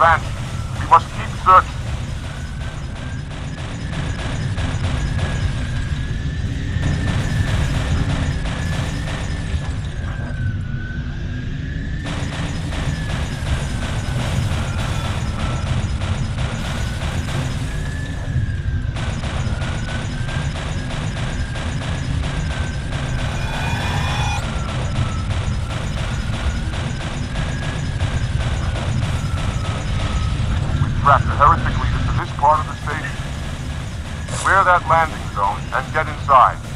advance. We must keep searching. Track the heretic leaders to this part of the station. Clear that landing zone and get inside.